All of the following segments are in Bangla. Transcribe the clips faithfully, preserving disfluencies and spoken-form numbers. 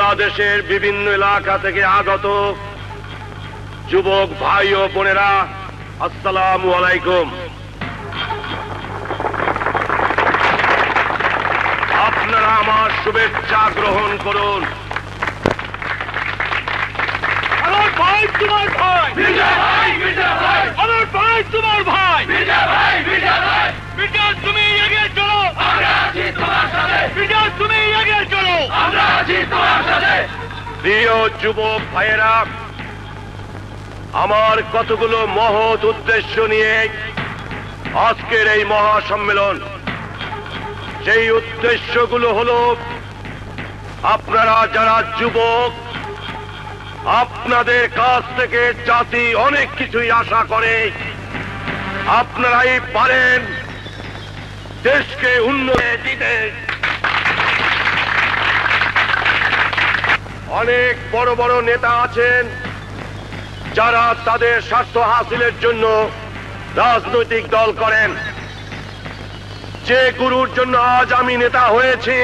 বাংলাদেশের বিভিন্ন এলাকা থেকে আগত যুবক ভাই ও বোনেরা, আসসালামু আলাইকুম। আপনারা আমার শুভেচ্ছা গ্রহণ করুন। প্রিয় যুবক ভাইয়েরা, আমার কতগুলো মহৎ উদ্দেশ্য নিয়ে আজকের এই মহাসম্মেলন। সেই উদ্দেশ্যগুলো হলো, আপনারা যারা যুবক, আপনাদের কাছ থেকে জাতি অনেক কিছুই আশা করে। আপনারাই পারেন দেশকে উন্নয়নে দিতে। অনেক বড় বড় নেতা আছেন যারা তাদের স্বার্থ হাসিলের জন্য রাজনৈতিক দল করেন। যে গুরুর জন্য আজ আমি নেতা হয়েছি,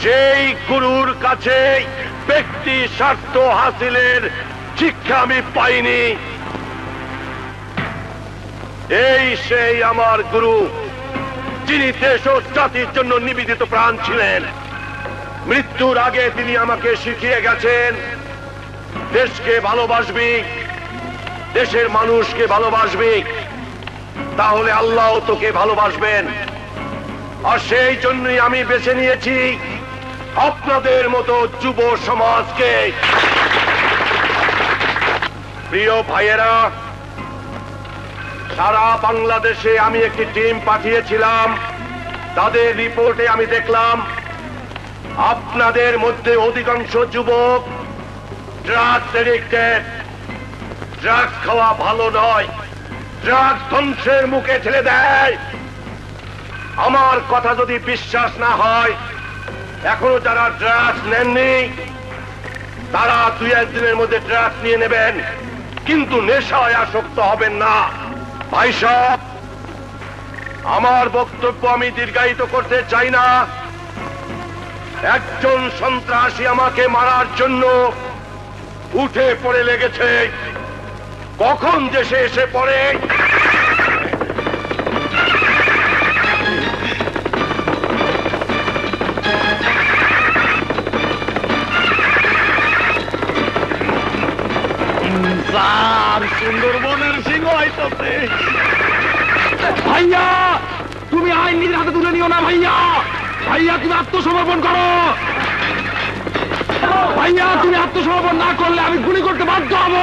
সেই গুরুর কাছে ব্যক্তি স্বার্থ হাসিলের শিক্ষা আমি পাইনি। এই সেই আমার গুরু, যিনি দেশ ও জাতির জন্য নিবেদিত প্রাণ ছিলেন। মৃত্যুর আগে তিনি আমাকে শিখিয়ে গেছেন, দেশকে ভালোবাসবি, দেশের মানুষকে ভালোবাসবি, তাহলে আল্লাহ তোকে ভালোবাসবেন। আর সেই জন্যই আমি বেছে নিয়েছি আপনাদের মতো যুব সমাজকে। প্রিয় ভাইয়েরা, সারা বাংলাদেশে আমি একটি টিম পাঠিয়েছিলাম। তাদের রিপোর্টে আমি দেখলাম আপনাদের মধ্যে অধিকাংশ যুবক ড্রাগস এডিক্টেড। ড্রাগ খাওয়া ভালো নয়, ড্রাগ ধ্বংসের মুখে ঠেলে দেয়। আমার কথা যদি বিশ্বাস না হয়, এখনো যারা ড্রাগস নেননি তারা দুই একদিনের মধ্যে ড্রাগস নিয়ে নেবেন, কিন্তু নেশায় আসক্ত হবেন না। ভাই সাহেব, আমার বক্তব্য আমি দীর্ঘায়িত করতে চাই না। একজন সন্ত্রাসী আমাকে মারার জন্য উঠে পড়ে লেগেছে, কখন দেশে এসে পড়ে সুন্দরবনের সিংহ আইতাছে। ভাইয়া, তুমি আইন নিজের হাতে তুলে নিও না। ভাইয়া ভাইয়া তুমি আত্মসমর্পণ করো। ভাইয়া, তুমি আত্মসমর্পণ না করলে আমি গুলি করতে বাধ্য হব।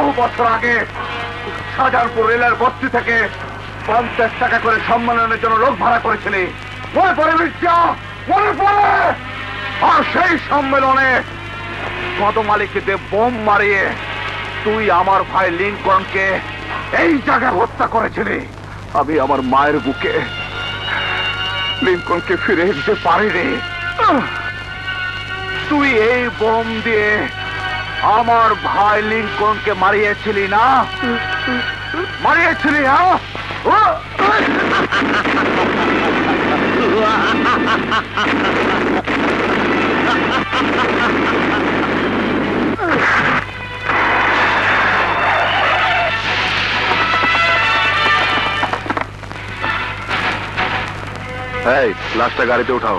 বহু বছর আগে সাজারপুর রেলের বস্তি থেকে পঞ্চাশ টাকা করে সম্মাননের জন্য লোক ভাড়া করেছিলি, মনে পড়ে মির্জা, মনে পড়ে? আর সেই সম্মেলনে কত মালিককে দিয়ে বোম মারিয়ে তুই আমার ভাই লিংকনকে এই জায়গায় হত্যা করেছিলি। আমি আমার মায়ের বুকে লিংকনকে ফিরে দিতে পারিনি। তুই এই বোম দিয়ে আমার ভাই লিংকনকে মারিয়েছিলি না? মারিয়েছিলি? হ্যাঁ। এই লাশটা গাড়িতে উঠাও।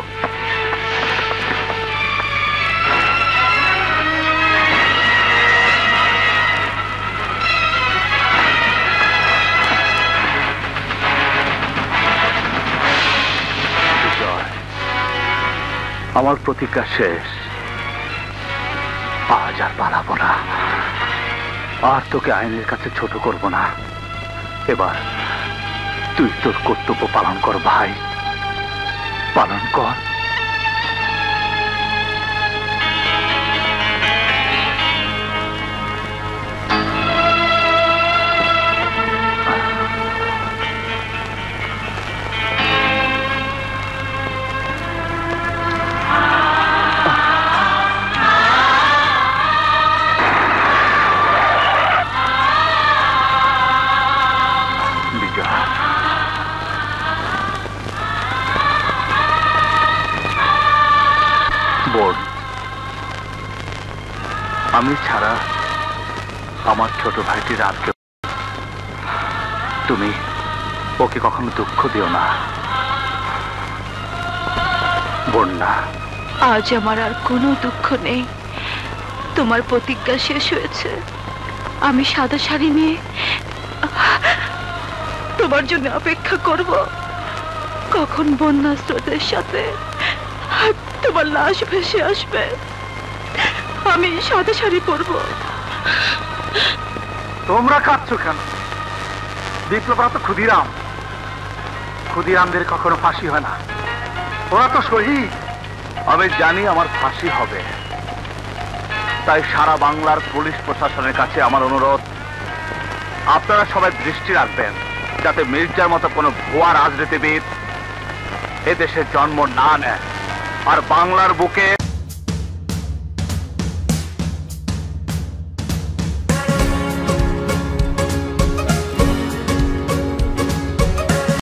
আমার প্রতিজ্ঞা শেষ, আজ আর পালাবো না, আর তোকে আইনের কাছে ছোট করব না। এবার তুই তোর কর্তব্য পালন কর ভাই, পালন কর। আমি ছাড়া আমার ছোট ভাইটি রাতকে, তুমি ওকে কখনো দুঃখ দিও না বন্যা। আজ আমার আর কোনো দুঃখ নেই, তোমার প্রতিজ্ঞা শেষ হয়েছে। আমি সাদা শাড়ি নিয়ে তোমার জন্য অপেক্ষা করব, কখন বন্যা স্রোতের সাথে তোমার লাশ ভেসে আসবে। আমি সাদা শাড়ি পরবো। তোমরা কাঁদছো কেন? বিপ্লবরা তো ক্ষুদিরাম, ক্ষুদিরামদের কখনো ফাঁসি হয় না, ওরা তো শহীদ। আমি জানি আমার ফাঁসি হবে, তাই সারা বাংলার পুলিশ প্রশাসনের কাছে আমার অনুরোধ, আপনারা সবাই দৃষ্টি রাখবেন যাতে মির্জার মতো কোনো ভুয়া রাজনীতিবিদ এদেশে জন্ম না নেয় আর বাংলার বুকে